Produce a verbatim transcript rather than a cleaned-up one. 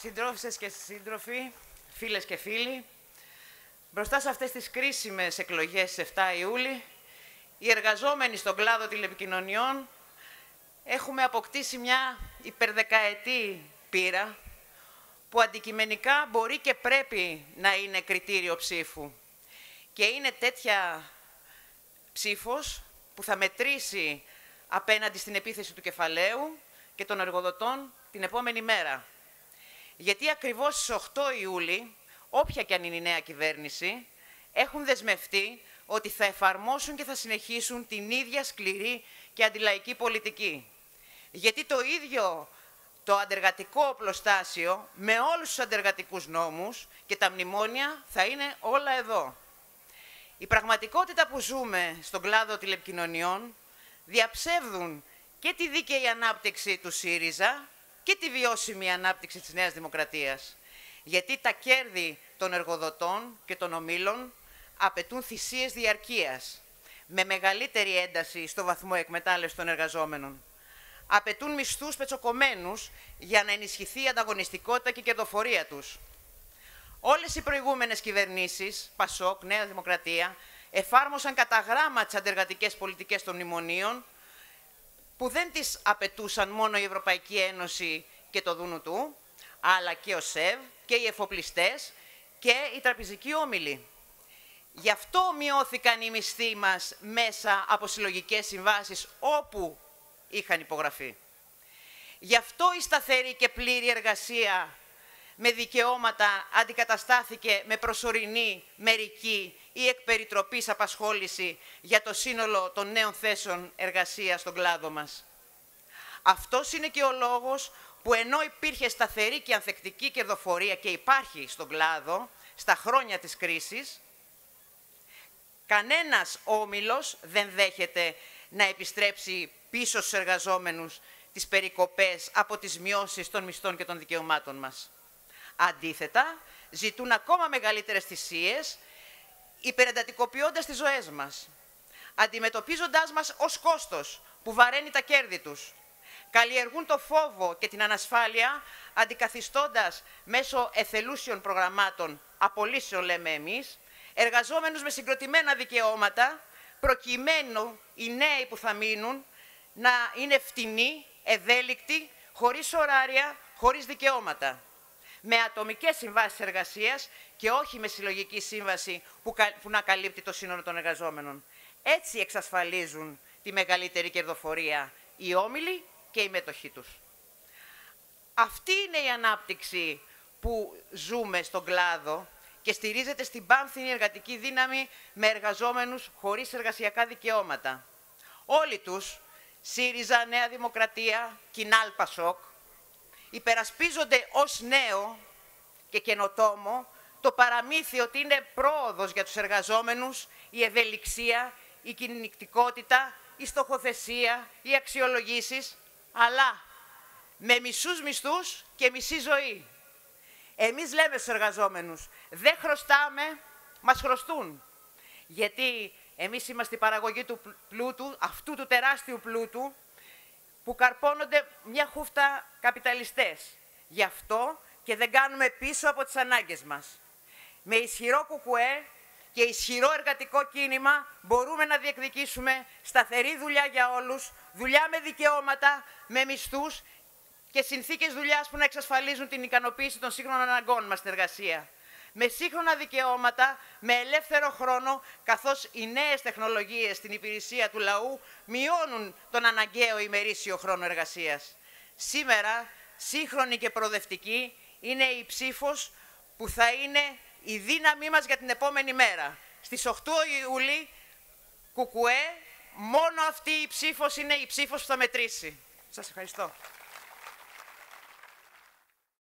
Συντρόφισσες και σύντροφοι, φίλες και φίλοι, μπροστά σε αυτές τις κρίσιμες εκλογές στις εφτά Ιούλη, οι εργαζόμενοι στον κλάδο τηλεπικοινωνιών έχουμε αποκτήσει μια υπερδεκαετή πείρα που αντικειμενικά μπορεί και πρέπει να είναι κριτήριο ψήφου. Και είναι τέτοια ψήφος που θα μετρήσει απέναντι στην επίθεση του κεφαλαίου και των εργοδοτών την επόμενη μέρα. Γιατί ακριβώς στις οκτώ Ιούλη, όποια και αν είναι η νέα κυβέρνηση, έχουν δεσμευτεί ότι θα εφαρμόσουν και θα συνεχίσουν την ίδια σκληρή και αντιλαϊκή πολιτική. Γιατί το ίδιο το αντεργατικό οπλοστάσιο, με όλους τους αντεργατικούς νόμους και τα μνημόνια, θα είναι όλα εδώ. Η πραγματικότητα που ζούμε στον κλάδο τηλεπικοινωνιών διαψεύδουν και τη δίκαιη ανάπτυξη του ΣΥΡΙΖΑ και τη βιώσιμη ανάπτυξη της Νέας Δημοκρατίας. Γιατί τα κέρδη των εργοδοτών και των ομίλων απαιτούν θυσίες διαρκείας, με μεγαλύτερη ένταση στο βαθμό εκμετάλλευση των εργαζόμενων. Απαιτούν μισθούς πετσοκομμένους για να ενισχυθεί η ανταγωνιστικότητα και η κερδοφορία τους. Όλες οι προηγούμενες κυβερνήσεις, ΠΑΣΟΚ, Νέα Δημοκρατία, εφάρμοσαν κατά γράμμα τις αντεργατικές πολιτικές των μνημονίων, που δεν τις απαιτούσαν μόνο η Ευρωπαϊκή Ένωση και το Δούνου του, αλλά και ο ΣΕΒ και οι εφοπλιστές και οι τραπεζικοί όμιλοι. Γι' αυτό μειώθηκαν οι μισθοί μας μέσα από συλλογικές συμβάσεις όπου είχαν υπογραφεί. Γι' αυτό η σταθερή και πλήρη εργασία με δικαιώματα αντικαταστάθηκε με προσωρινή, μερική ή εκπεριτροπής απασχόληση για το σύνολο των νέων θέσεων εργασίας στον κλάδο μας. Αυτός είναι και ο λόγος που ενώ υπήρχε σταθερή και ανθεκτική κερδοφορία και υπάρχει στον κλάδο στα χρόνια της κρίσης, κανένας όμιλος δεν δέχεται να επιστρέψει πίσω στους εργαζόμενους τις περικοπές από τις μειώσεις των μισθών και των δικαιωμάτων μας. Αντίθετα, ζητούν ακόμα μεγαλύτερες θυσίες, υπερεντατικοποιώντας τις ζωές μας, αντιμετωπίζοντάς μας ως κόστος που βαραίνει τα κέρδη τους. Καλλιεργούν το φόβο και την ανασφάλεια, αντικαθιστώντας μέσω εθελούσιων προγραμμάτων, απολύσεων λέμε εμείς, εργαζόμενους με συγκροτημένα δικαιώματα, προκειμένου οι νέοι που θα μείνουν να είναι φτηνοί, ευέλικτοι, χωρίς ωράρια, χωρίς δικαιώματα. Με ατομικές συμβάσεις εργασίας και όχι με συλλογική σύμβαση που να καλύπτει το σύνολο των εργαζόμενων. Έτσι εξασφαλίζουν τη μεγαλύτερη κερδοφορία οι όμιλοι και οι μέτοχοι τους. Αυτή είναι η ανάπτυξη που ζούμε στον κλάδο και στηρίζεται στην πάμφθηνη εργατική δύναμη με εργαζόμενους χωρίς εργασιακά δικαιώματα. Όλοι τους, ΣΥΡΙΖΑ, Νέα Δημοκρατία, Κινάλ ΠΑΣΟΚ, υπερασπίζονται ως νέο και καινοτόμο το παραμύθι ότι είναι πρόοδος για τους εργαζόμενους η ευελιξία, η κινητικότητα, η στοχοθεσία, οι αξιολογήσεις, αλλά με μισούς μισθούς και μισή ζωή. Εμείς λέμε στους εργαζόμενους, δεν χρωστάμε, μας χρωστούν. Γιατί εμείς είμαστε η παραγωγή του πλούτου, αυτού του τεράστιου πλούτου, που καρπώνονται μια χούφτα καπιταλιστές. Γι' αυτό και δεν κάνουμε πίσω από τις ανάγκες μας. Με ισχυρό ΚΚΕ και ισχυρό εργατικό κίνημα μπορούμε να διεκδικήσουμε σταθερή δουλειά για όλους, δουλειά με δικαιώματα, με μισθούς και συνθήκες δουλειάς που να εξασφαλίζουν την ικανοποίηση των σύγχρονων αναγκών μας στην εργασία. Με σύγχρονα δικαιώματα, με ελεύθερο χρόνο, καθώς οι νέες τεχνολογίες στην υπηρεσία του λαού μειώνουν τον αναγκαίο ημερήσιο χρόνο εργασίας. Σήμερα, σύγχρονη και προοδευτική είναι η ψήφος που θα είναι η δύναμή μας για την επόμενη μέρα. Στις οκτώ Ιούλη, ΚΚΕ, μόνο αυτή η ψήφος είναι η ψήφος που θα μετρήσει. Σας ευχαριστώ.